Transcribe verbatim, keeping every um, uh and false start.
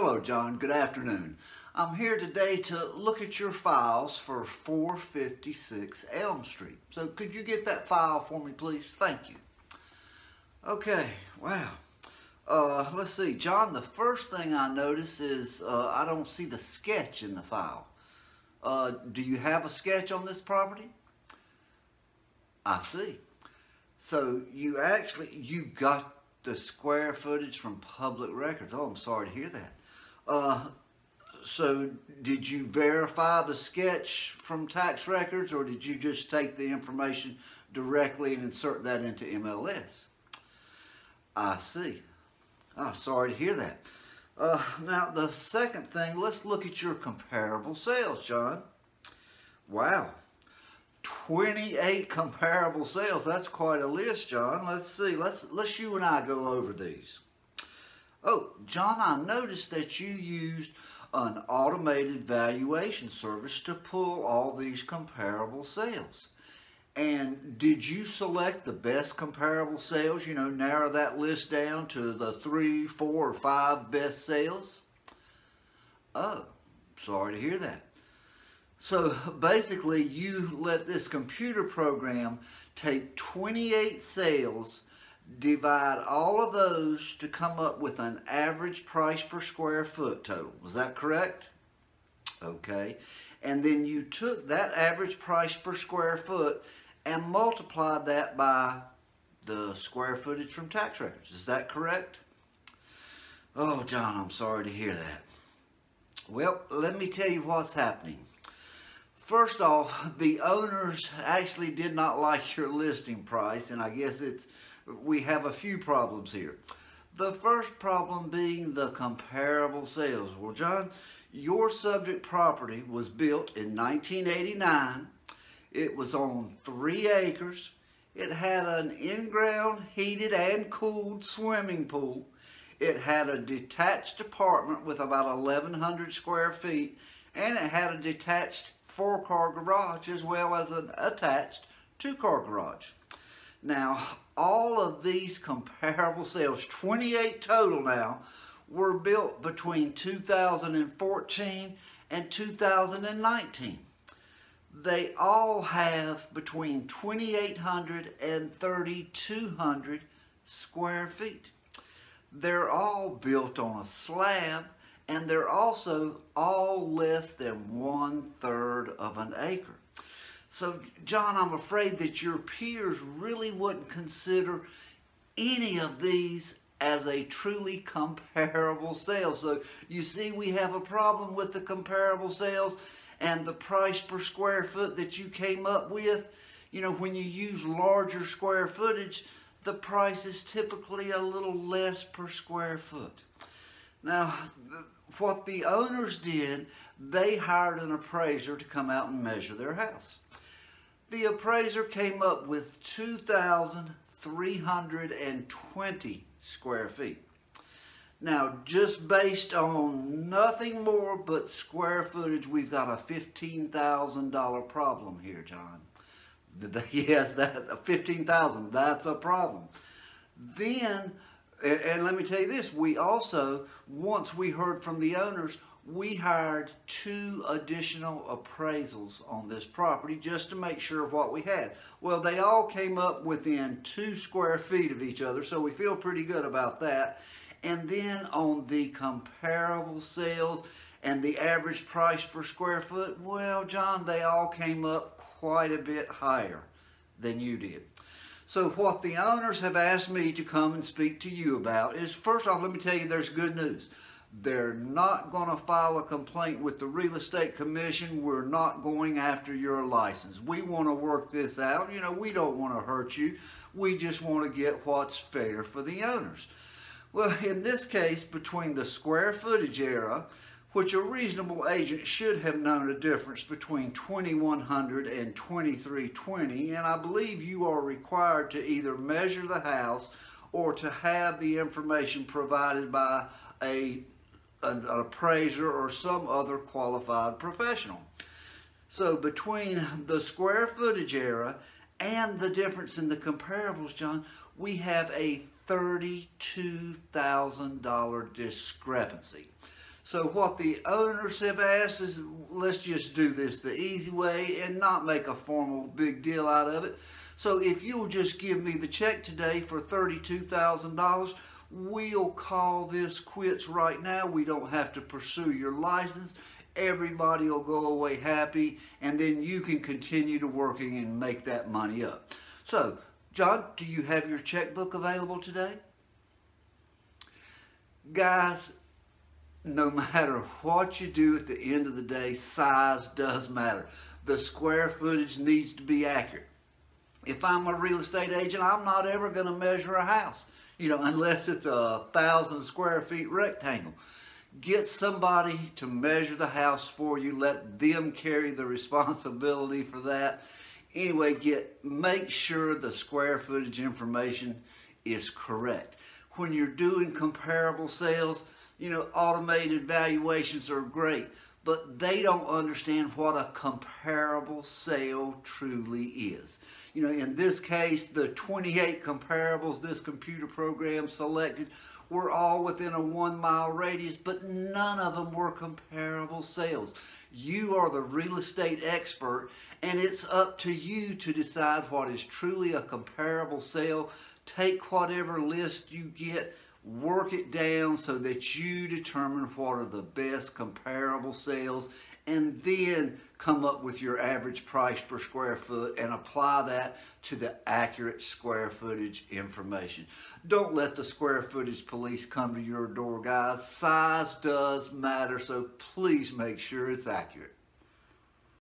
Hello, John. Good afternoon. I'm here today to look at your files for four fifty-six Elm Street. So could you get that file for me, please? Thank you. Okay, wow. Uh, let's see, John, the first thing I notice is uh, I don't see the sketch in the file. Uh, do you have a sketch on this property? I see. So you actually, you got the square footage from public records. Oh, I'm sorry to hear that. Uh, so did you verify the sketch from tax records, or did you just take the information directly and insert that into M L S? I see. Oh, sorry to hear that. Uh, now the second thing, let's look at your comparable sales, John. Wow. twenty-eight comparable sales. That's quite a list, John. Let's see. Let's, let's you and I go over these. Oh, John, I noticed that you used an automated valuation service to pull all these comparable sales. And did you select the best comparable sales? You know, narrow that list down to the three, four, or five best sales? Oh, sorry to hear that. So basically you let this computer program take twenty-eight sales, divide all of those to come up with an average price per square foot total. Is that correct? Okay. And then you took that average price per square foot and multiplied that by the square footage from tax records. Is that correct? Oh, John, I'm sorry to hear that. Well, let me tell you what's happening. First off, the owners actually did not like your listing price, and I guess it's we have a few problems here. The first problem being the comparable sales. Well, John, your subject property was built in nineteen eighty-nine. It was on three acres. It had an in-ground heated and cooled swimming pool. It had a detached apartment with about eleven hundred square feet, and it had a detached four-car garage as well as an attached two-car garage. Now, all of these comparable sales, twenty-eight total now, were built between two thousand fourteen and two thousand nineteen. They all have between twenty-eight hundred and thirty-two hundred square feet. They're all built on a slab, and they're also all less than one third of an acre. So, John, I'm afraid that your peers really wouldn't consider any of these as a truly comparable sale. So, you see, we have a problem with the comparable sales and the price per square foot that you came up with. You know, when you use larger square footage, the price is typically a little less per square foot. Now, what the owners did, they hired an appraiser to come out and measure their house. The appraiser came up with two thousand three hundred twenty square feet. Now, just based on nothing more but square footage, we've got a fifteen thousand dollar problem here, John. Yes, that fifteen thousand dollars, that's a problem. Then, And, and let me tell you this, we also, once we heard from the owners, we hired two additional appraisals on this property just to make sure of what we had. Well, they all came up within two square feet of each other, so we feel pretty good about that. And then on the comparable sales and the average price per square foot, well, John, they all came up quite a bit higher than you did. So what the owners have asked me to come and speak to you about is, first off, let me tell you there's good news. They're not going to file a complaint with the Real Estate Commission. We're not going after your license. We want to work this out. You know, we don't want to hurt you. We just want to get what's fair for the owners. Well, in this case, between the square footage era, which a reasonable agent should have known a difference between twenty-one hundred and twenty-three twenty, and I believe you are required to either measure the house or to have the information provided by a, an, an appraiser or some other qualified professional. So between the square footage era and the difference in the comparables, John, we have a thirty-two thousand dollar discrepancy. So what the owners have asked is, let's just do this the easy way and not make a formal big deal out of it. So if you'll just give me the check today for thirty-two thousand dollars, we'll call this quits right now. We don't have to pursue your license. Everybody will go away happy, and then you can continue to working and make that money up. So, John, do you have your checkbook available today? Guys, no matter what you do at the end of the day, size does matter. The square footage needs to be accurate. If I'm a real estate agent, I'm not ever going to measure a house, you know, unless it's a thousand square feet rectangle. Get somebody to measure the house for you. Let them carry the responsibility for that. Anyway, get make sure the square footage information is correct. When you're doing comparable sales, you know, automated valuations are great, but they don't understand what a comparable sale truly is. You know, in this case, the twenty-eight comparables this computer program selected were all within a one mile radius, but none of them were comparable sales. You are the real estate expert, and it's up to you to decide what is truly a comparable sale. Take whatever list you get, work it down so that you determine what are the best comparable sales, and then come up with your average price per square foot and apply that to the accurate square footage information. Don't let the square footage police come to your door, guys. Size does matter, so please make sure it's accurate.